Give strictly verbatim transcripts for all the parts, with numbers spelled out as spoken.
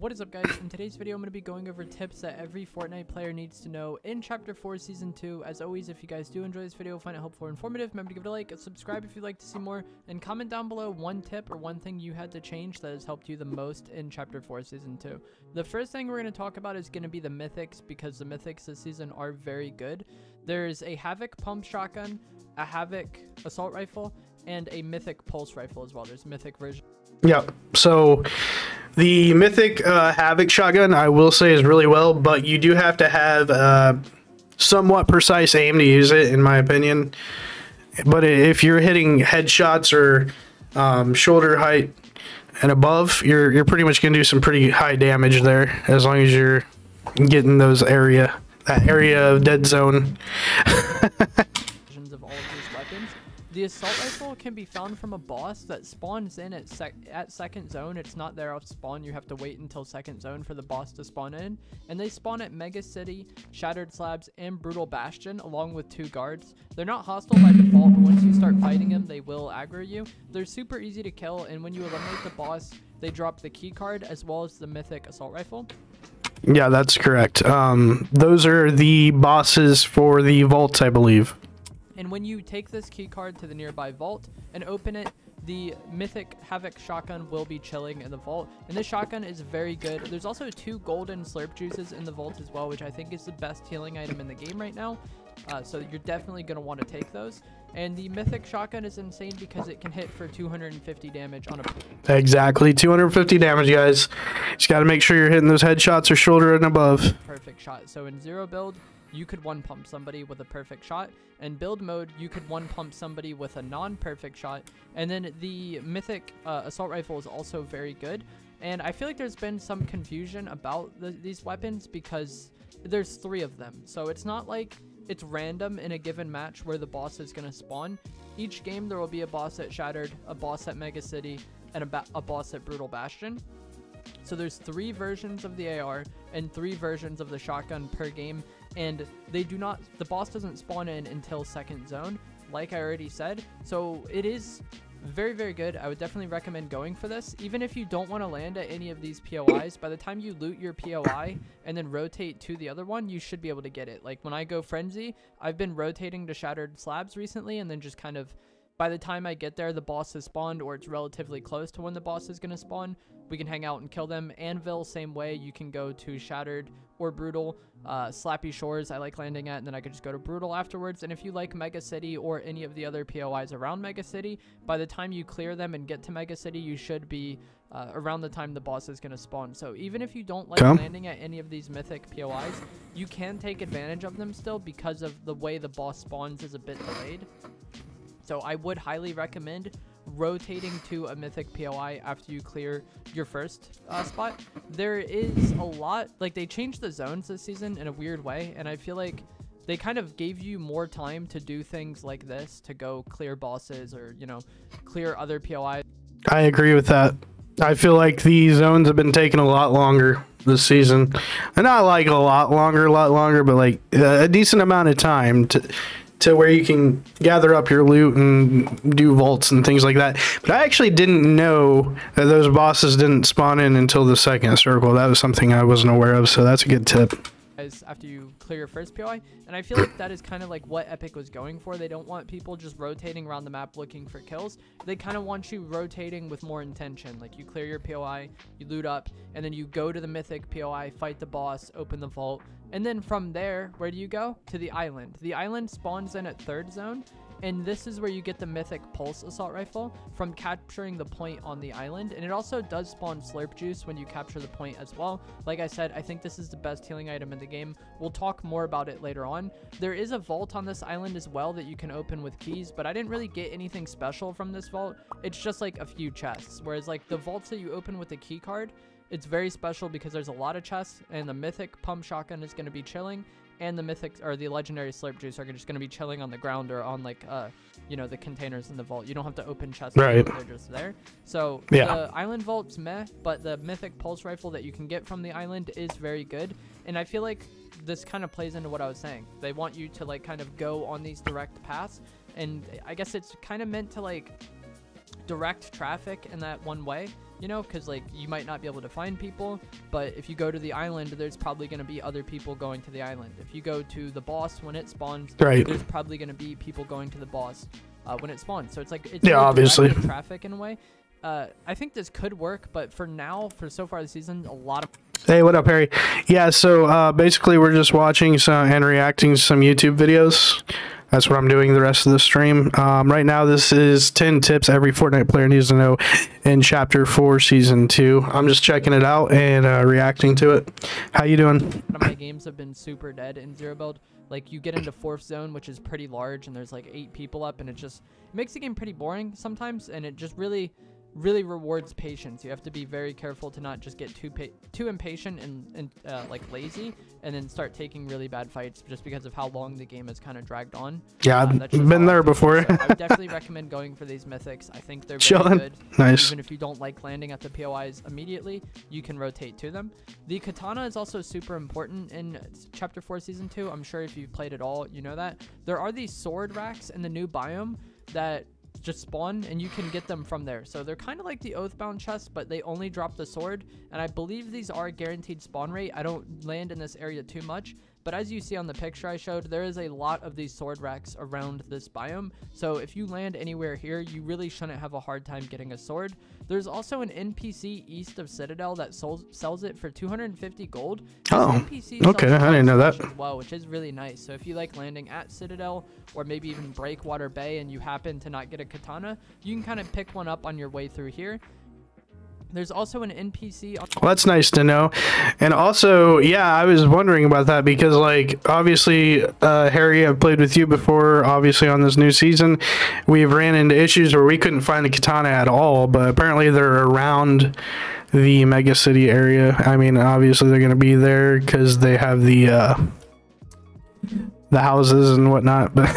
What is up, guys? In today's video, I'm going to be going over tips that every Fortnite player needs to know in Chapter four Season two. As always, if you guys do enjoy this video, find it helpful or informative, remember to give it a like, subscribe if you'd like to see more, and comment down below one tip or one thing you had to change that has helped you the most in Chapter four Season two. The first thing we're going to talk about is going to be the Mythics, because the Mythics this season are very good. There's a Havoc Pump Shotgun, a Havoc Assault Rifle, and a Mythic Pulse Rifle as well. There's a Mythic version. Yeah, so the Mythic uh, Havoc shotgun, I will say, is really well, but you do have to have uh, somewhat precise aim to use it, in my opinion. But if you're hitting headshots or um, shoulder height and above, you're, you're pretty much going to do some pretty high damage there, as long as you're getting those area, that area of dead zone. Of all of these weapons. The assault rifle can be found from a boss that spawns in at, sec at second zone. It's not there off spawn. You have to wait until second zone for the boss to spawn in. And they spawn at Mega City, Shattered Slabs, and Brutal Bastion, along with two guards. They're not hostile by default, but once you start fighting them, they will aggro you. They're super easy to kill, and when you eliminate the boss, they drop the key card as well as the Mythic Assault Rifle. Yeah, that's correct. Um, those are the bosses for the vaults, I believe. And when you take this key card to the nearby vault and open it, the Mythic Havoc shotgun will be chilling in the vault. And this shotgun is very good. There's also two Golden Slurp Juices in the vault as well, which I think is the best healing item in the game right now. Uh, so you're definitely going to want to take those. And the Mythic shotgun is insane because it can hit for two hundred fifty damage on a... Exactly, two hundred fifty damage, guys. Just got to make sure you're hitting those headshots or shoulder and above. Perfect shot. So in zero build, you could one pump somebody with a perfect shot. In build mode, you could one pump somebody with a non-perfect shot. And then the Mythic uh, assault rifle is also very good. And I feel like there's been some confusion about the, these weapons because there's three of them. So it's not like it's random in a given match where the boss is going to spawn. Each game, there will be a boss at Shattered, a boss at Mega City, and a, ba a boss at Brutal Bastion. So there's three versions of the A R and three versions of the shotgun per game, and they do not the boss doesn't spawn in until second zone, like I already said. So it is very, very good. I would definitely recommend going for this. Even if you don't want to land at any of these P O Is, by the time you loot your P O I and then rotate to the other one, you should be able to get it. Like when I go Frenzy, I've been rotating to Shattered Slabs recently, and then just kind of by the time I get there, the boss has spawned, or it's relatively close to when the boss is going to spawn. We can hang out and kill them. Anvil, same way. You can go to Shattered or Brutal. Uh, Slappy Shores, I like landing at, and then I can just go to Brutal afterwards. And if you like Mega City or any of the other P O Is around Mega City, by the time you clear them and get to Mega City, you should be uh, around the time the boss is going to spawn. So even if you don't like Come. landing at any of these Mythic P O Is, you can take advantage of them still because of the way the boss spawns is a bit delayed. So I would highly recommend rotating to a Mythic P O I after you clear your first uh, spot. There is a lot, like they changed the zones this season in a weird way, and I feel like they kind of gave you more time to do things like this, to go clear bosses or, you know, clear other P O Is. I agree with that. I feel like the zones have been taking a lot longer this season. And not like a lot longer, a lot longer, but like a decent amount of time to... to where you can gather up your loot and do vaults and things like that. But I actually didn't know that those bosses didn't spawn in until the second circle. That was something I wasn't aware of, so that's a good tip. After you clear your first P O I, and I feel like that is kind of like what Epic was going for. They don't want people just rotating around the map looking for kills. They kind of want you rotating with more intention. Like you clear your P O I, you loot up, and then you go to the Mythic P O I, fight the boss, open the vault, and then from there, where do you go? To the island. The island spawns in at third zone, and this is where you get the Mythic Pulse Assault Rifle from capturing the point on the island. And it also does spawn Slurp Juice when you capture the point as well. Like I said, I think this is the best healing item in the game. We'll talk more about it later on. There is a vault on this island as well that you can open with keys, but I didn't really get anything special from this vault. It's just like a few chests, whereas like the vaults that you open with the key card, it's very special because there's a lot of chests, and the Mythic Pump Shotgun is going to be chilling, and the Mythic or the Legendary Slurp Juice are just going to be chilling on the ground or on like, uh, you know, the containers in the vault. You don't have to open chests. Right. They're just there. So yeah. The island vault's meh, but the Mythic Pulse Rifle that you can get from the island is very good. And I feel like this kind of plays into what I was saying. They want you to like kind of go on these direct paths. And I guess it's kind of meant to like direct traffic in that one way. you know, because like you might not be able to find people, but if you go to the island, there's probably going to be other people going to the island. If you go to the boss when it spawns, right, there's probably going to be people going to the boss uh, when it spawns. So it's like, it's yeah, really obviously traffic in a way. Uh, I think this could work, but for now, for so far the season, a lot of... Hey, what up, Harry? Yeah, so uh, basically we're just watching some, and reacting to some YouTube videos. That's what I'm doing the rest of the stream. Um, right now, this is ten tips every Fortnite player needs to know in Chapter four Season two. I'm just checking it out and uh, reacting to it. How you doing? None of my games have been super dead in Zero Build. Like, you get into fourth zone, which is pretty large, and there's like eight people up, and it just it makes the game pretty boring sometimes, and it just really... really rewards patience. You have to be very careful to not just get too pa too impatient and, and uh, like lazy, and then start taking really bad fights just because of how long the game has kind of dragged on. Yeah, um, I've been there before. So I would definitely recommend going for these mythics. I think they're very good. Nice. Even if you don't like landing at the P O Is immediately, you can rotate to them. The katana is also super important in Chapter four Season two. I'm sure if you've played at all, you know that. There are these sword racks in the new biome that just spawn, and you can get them from there. So they're kind of like the Oathbound chest, but they only drop the sword, and I believe these are guaranteed spawn rate. I don't land in this area too much, but as you see on the picture I showed, there is a lot of these sword racks around this biome, so if you land anywhere here, you really shouldn't have a hard time getting a sword. There's also an N P C east of Citadel that sold, sells it for two hundred fifty gold. Oh, okay, I didn't know that. Well, which is really nice, so if you like landing at Citadel, or maybe even Breakwater Bay, and you happen to not get a katana, you can kind of pick one up on your way through here. There's also an N P C. Well, that's nice to know. And also, yeah, I was wondering about that because, like, obviously, uh, Harry, I've played with you before. Obviously, on this new season, we've ran into issues where we couldn't find the katana at all, but apparently they're around the Mega City area. I mean, obviously, they're going to be there because they have the, uh, the houses and whatnot, but...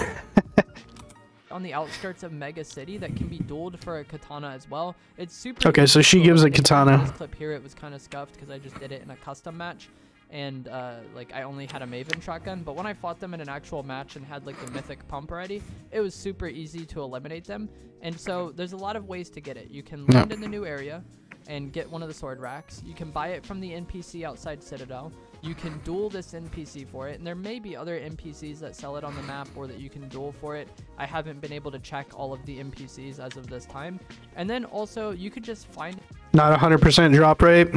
on the outskirts of Mega City that can be dueled for a katana as well. It's super okay, so she gives a katana. This clip here, it was kind of scuffed because I just did it in a custom match, and uh like I only had a Maven shotgun, but when I fought them in an actual match and had like the mythic pump already, it was super easy to eliminate them. And so there's a lot of ways to get it. You can land yeah. in the new area and get one of the sword racks. You can buy it from the N P C outside Citadel. You can duel this N P C for it, and there may be other N P Cs that sell it on the map or that you can duel for it. I haven't been able to check all of the N P Cs as of this time. And then also, you could just find... Not one hundred percent drop rate.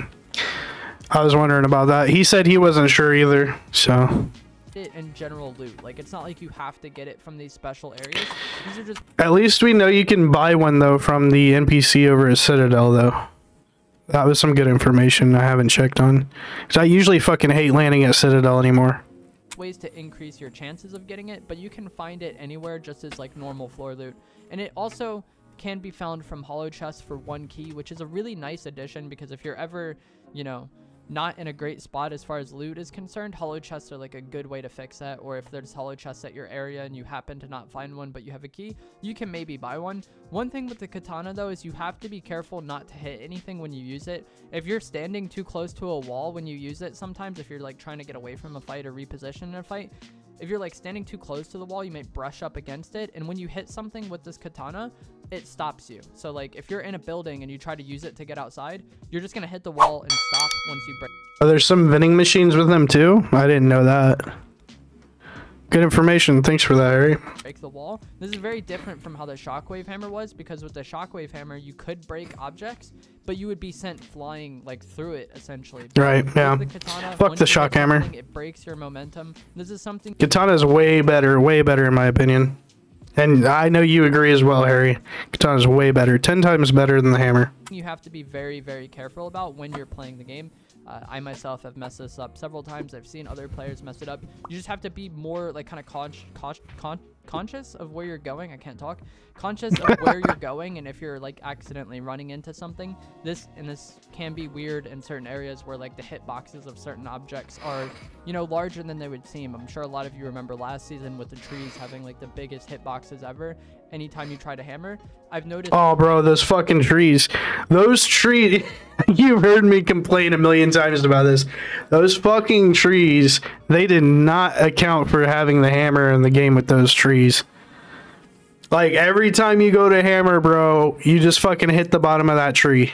I was wondering about that. He said he wasn't sure either, so... It in general loot. Like, it's not like you have to get it from these special areas. These are just... At least we know you can buy one, though, from the N P C over at Citadel, though. That was some good information I haven't checked on. Because I usually fucking hate landing at Citadel anymore. Ways to increase your chances of getting it, but you can find it anywhere just as like normal floor loot. And it also can be found from hollow chests for one key, which is a really nice addition because if you're ever, you know, not in a great spot as far as loot is concerned, hollow chests are like a good way to fix that. Or if there's hollow chests at your area and you happen to not find one but you have a key, you can maybe buy one. One thing with the katana though is you have to be careful not to hit anything when you use it. If you're standing too close to a wall when you use it, sometimes if you're like trying to get away from a fight or reposition in a fight, if you're like standing too close to the wall, you might brush up against it, and when you hit something with this katana, it stops you. So like if you're in a building and you try to use it to get outside, you're just gonna hit the wall and stop once you break. Are there some vending machines with them too? I didn't know that. Good information. Thanks for that, Harry. Break the wall. This is very different from how the shockwave hammer was, because with the shockwave hammer you could break objects, but you would be sent flying like through it essentially. But right. Yeah. The katana, fuck the shock hammer. It breaks your momentum. This is something. Katana is way better. Way better in my opinion. And I know you agree as well, Harry. Katana is way better. Ten times better than the hammer. You have to be very, very careful about when you're playing the game. Uh, I myself have messed this up several times. I've seen other players mess it up. You just have to be more like kind of con con con conscious of where you're going. I can't talk. Conscious of where you're going, and if you're like accidentally running into something. This and this can be weird in certain areas where like the hitboxes of certain objects are, you know, larger than they would seem. I'm sure a lot of you remember last season with the trees having like the biggest hitboxes ever. Anytime you try to hammer, I've noticed. Oh, bro, those fucking trees. Those trees. You've heard me complain a million times about this. Those fucking trees, they did not account for having the hammer in the game with those trees. Like, every time you go to hammer, bro, you just fucking hit the bottom of that tree.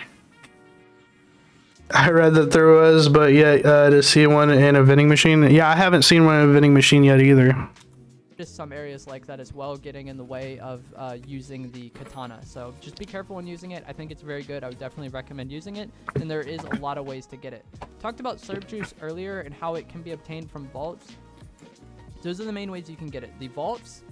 I read that there was, but yet uh, to see one in a vending machine. Yeah, I haven't seen one in a vending machine yet either. Just some areas like that as well getting in the way of uh, using the katana. So just be careful when using it. I think it's very good. I would definitely recommend using it. And there is a lot of ways to get it. Talked about slurp juice earlier and how it can be obtained from vaults. Those are the main ways you can get it. The vaults,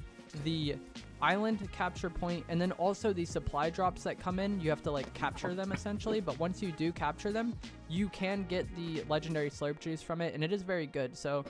the island capture point, and then also the supply drops that come in. You have to like capture them essentially, but once you do capture them, you can get the legendary slurp juice from it, and it is very good. So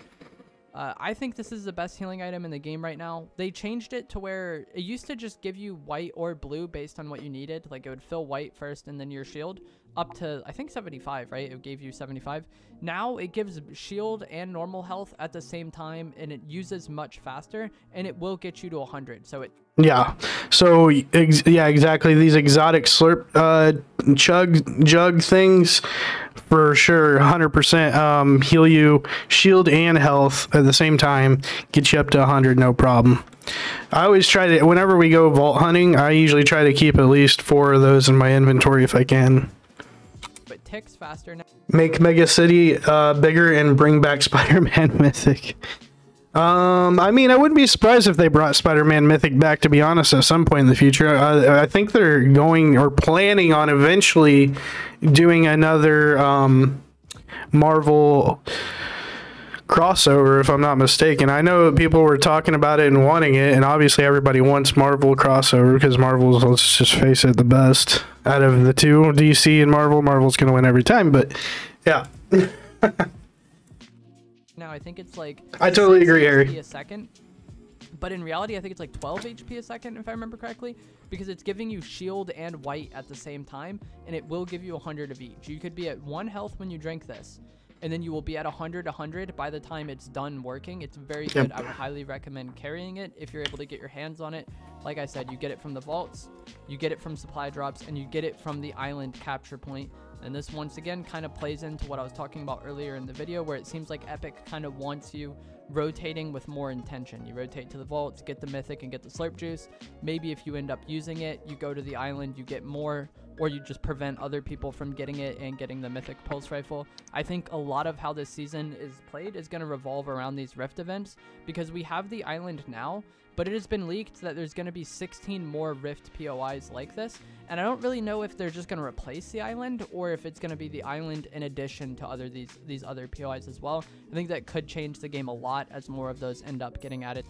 uh, I think this is the best healing item in the game right now. They changed it to where it used to just give you white or blue based on what you needed. Like it would fill white first and then your shield up to I think seventy-five, right? It gave you seventy-five. Now it gives shield and normal health at the same time, and it uses much faster, and it will get you to one hundred. So it yeah so ex yeah exactly these exotic slurp uh chug jug things for sure one hundred percent um heal you shield and health at the same time, get you up to one hundred, no problem. I always try to, whenever we go vault hunting, I usually try to keep at least four of those in my inventory if I can. But ticks faster now. Make Mega City uh bigger and bring back Spider-Man Mythic. Um, I mean, I wouldn't be surprised if they brought Spider-Man Mythic back, to be honest, at some point in the future. I, I think they're going or planning on eventually doing another um, Marvel crossover, if I'm not mistaken. I know people were talking about it and wanting it, and obviously everybody wants Marvel crossover because Marvel's, let's just face it, the best out of the two, D C and Marvel. Marvel's going to win every time, but yeah. Now I think it's like I totally agree, Harry. A second, but in reality I think it's like twelve H P a second if I remember correctly, because it's giving you shield and white at the same time, and it will give you one hundred of each. You could be at one health when you drink this, and then you will be at one hundred one hundred by the time it's done working. It's very good. Yep. I would highly recommend carrying it if you're able to get your hands on it. Like I said, you get it from the vaults, you get it from supply drops, and you get it from the island capture point. And this once again kind of plays into what I was talking about earlier in the video, where it seems like Epic kind of wants you rotating with more intention. You rotate to the vaults, get the mythic, and get the slurp juice. Maybe if you end up using it, you go to the island, you get more, or you just prevent other people from getting it and getting the mythic pulse rifle. I think a lot of how this season is played is going to revolve around these rift events, because we have the island now, but it has been leaked that there's going to be sixteen more rift P O Is like this, and I don't really know if they're just going to replace the island or if it's going to be the island in addition to other these these other P O Is as well. I think that could change the game a lot as more of those end up getting added.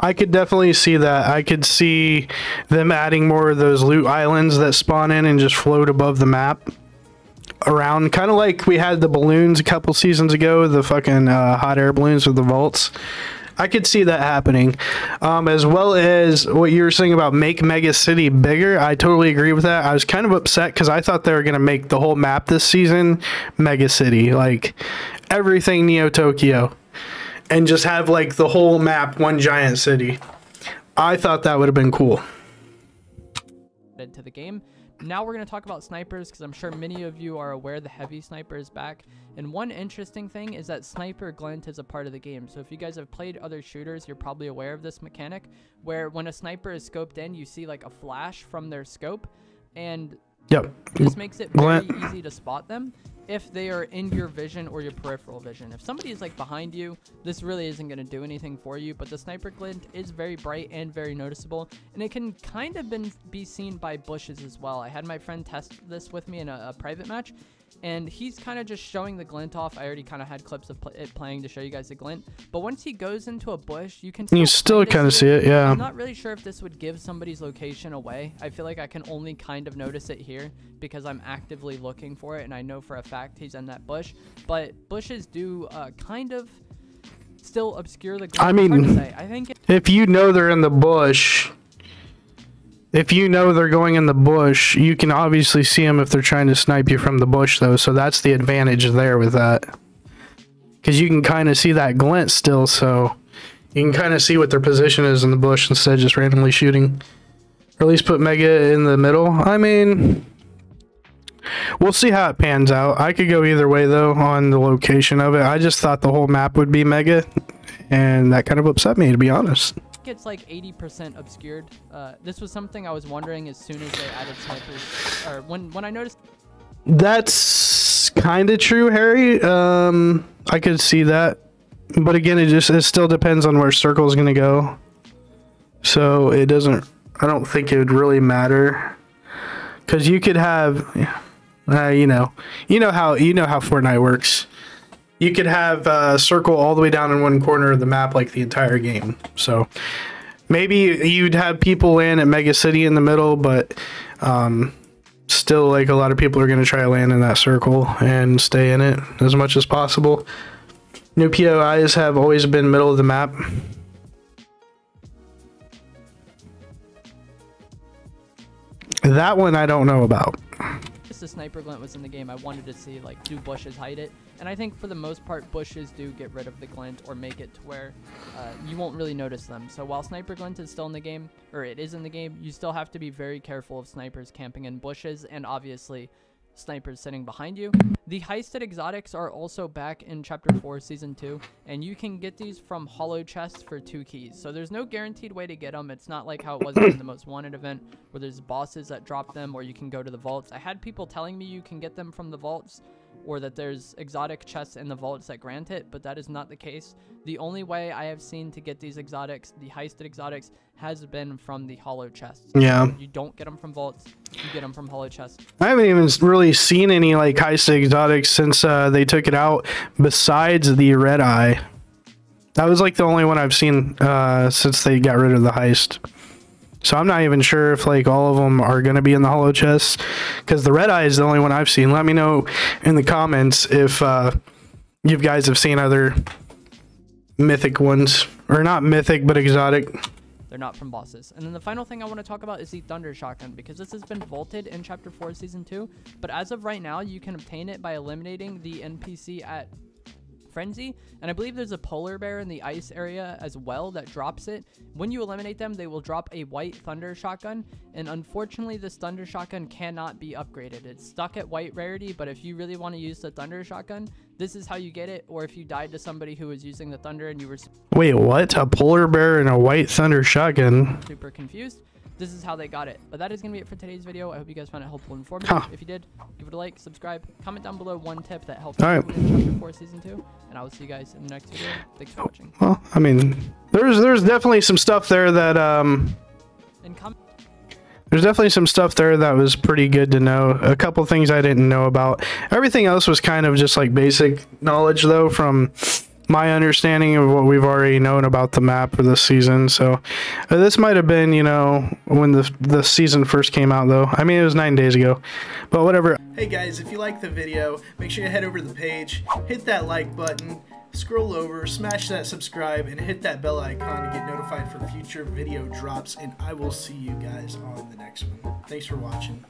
I could definitely see that. I could see them adding more of those loot islands that spawn in and just float above the map around, kind of like we had the balloons a couple seasons ago, the fucking uh, hot air balloons with the vaults. I could see that happening, um, as well as what you were saying about make Mega City bigger. I totally agree with that. I was kind of upset because I thought they were going to make the whole map this season Mega City, like everything Neo Tokyo, and just have like the whole map one giant city. I thought that would have been cool. To the game. Now we're going to talk about snipers, because I'm sure many of you are aware the heavy sniper is back. And one interesting thing is that sniper glint is a part of the game. So if you guys have played other shooters, you're probably aware of this mechanic, where when a sniper is scoped in, you see like a flash from their scope. And yep. This makes it very easy to spot them if they are in your vision or your peripheral vision. If somebody is like behind you, this really isn't going to do anything for you, but the sniper glint is very bright and very noticeable, and it can kind of been be seen by bushes as well. I had my friend test this with me in a, a private match, and he's kind of just showing the glint off. I already kind of had clips of pl it playing to show you guys the glint, but once he goes into a bush, you can you still kind of see it. Yeah, I'm not really sure if this would give somebody's location away. I feel like I can only kind of notice it here because I'm actively looking for it, and I know for a fact he's in that bush. But bushes do uh, kind of still obscure the glint. I mean, I think if you know they're in the bush, if you know they're going in the bush, you can obviously see them if they're trying to snipe you from the bush, though. So that's the advantage there with that, because you can kind of see that glint still. So you can kind of see what their position is in the bush instead of just randomly shooting. Or at least put Mega in the middle. I mean, we'll see how it pans out. I could go either way, though, on the location of it. I just thought the whole map would be Mega, and that kind of upset me, to be honest. It's like eighty percent obscured. Uh, this was something I was wondering as soon as they added snipers, or when when I noticed. That's kind of true, Harry. Um, I could see that. But again, it just it still depends on where Circle is going to go. So it doesn't... I don't think it would really matter. Because you could have... Uh, you know. You know how, you know how Fortnite works. You could have uh, Circle all the way down in one corner of the map like the entire game. So... maybe you'd have people land at Mega City in the middle, but um, still, like, a lot of people are going to try to land in that circle and stay in it as much as possible. New P O Is have always been middle of the map. That one I don't know about. Since the sniper glint was in the game, I wanted to see, like, do bushes hide it? And I think for the most part, bushes do get rid of the glint or make it to where uh, you won't really notice them. So while sniper glint is still in the game, or it is in the game, you still have to be very careful of snipers camping in bushes and obviously snipers sitting behind you. The heisted exotics are also back in Chapter four Season two, and you can get these from hollow chests for two keys. So there's no guaranteed way to get them. It's not like how it was in the Most Wanted event where there's bosses that drop them or you can go to the vaults. I had people telling me you can get them from the vaults, or that there's exotic chests in the vaults that grant it, but that is not the case. The only way I have seen to get these exotics, the heisted exotics, has been from the hollow chests. Yeah. You don't get them from vaults, you get them from hollow chests. I haven't even really seen any, like, heisted exotics since uh, they took it out, besides the Red Eye. That was, like, the only one I've seen uh, since they got rid of the heist. So I'm not even sure if, like, all of them are going to be in the hollow chests, because the Red Eye is the only one I've seen. Let me know in the comments if uh, you guys have seen other mythic ones. Or not mythic, but exotic. They're not from bosses. And then the final thing I want to talk about is the Thunder Shotgun, because this has been vaulted in Chapter four Season two. But as of right now, you can obtain it by eliminating the N P C at Frenzy, and I believe there's a polar bear in the ice area as well that drops it. When you eliminate them, they will drop a white Thunder Shotgun, and unfortunately this Thunder Shotgun cannot be upgraded. It's stuck at white rarity, but if you really want to use the Thunder Shotgun, this is how you get it. Or if you died to somebody who was using the thunder and you were... wait, what? A polar bear and a white Thunder Shotgun? Super confused. This is how they got it. But that is going to be it for today's video. I hope you guys found it helpful and informative. Huh. If you did, give it a like, subscribe, comment down below one tip that helped you right in Chapter four Season two. And I will see you guys in the next video. Thanks for watching. Well, I mean, there's there's definitely some stuff there that... um. And there's definitely some stuff there that was pretty good to know. A couple things I didn't know about. Everything else was kind of just like basic knowledge, though, from my understanding of what we've already known about the map for this season. So uh, this might have been, you know, when the, the season first came out, though. I mean, it was nine days ago, but whatever. Hey guys, if you like the video, make sure you head over to the page, hit that like button, scroll over, smash that subscribe, and hit that bell icon to get notified for future video drops, and I will see you guys on the next one. Thanks for watching.